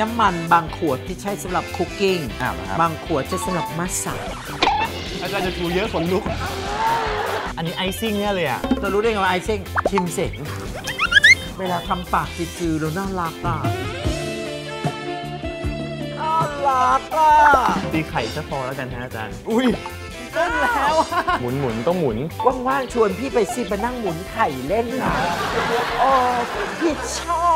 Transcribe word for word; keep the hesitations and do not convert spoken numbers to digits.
น้ำมันบางขวดที่ใช้สำหรับคุกกิ้งบางขวดจะสำหรับมัสซาอาจารย์จะถูเยอะขนลุกอันนี้ไอซิ่งเนี่ยเลยอ่ะจะรู้ได้ไงว่าไอซิ่งชิมเสร็จเวลาทำปากจืดๆเราน่ารักอ่ะน่ารักอ่ะตีไข่ซะพอแล้วกันนะอาจารย์อุ้ยเล่นแล้วหมุนหมุนต้องหมุนว่างๆชวนพี่ไปซิมานั่งหมุนไข่เล่นนะโอ้พี่ชอบ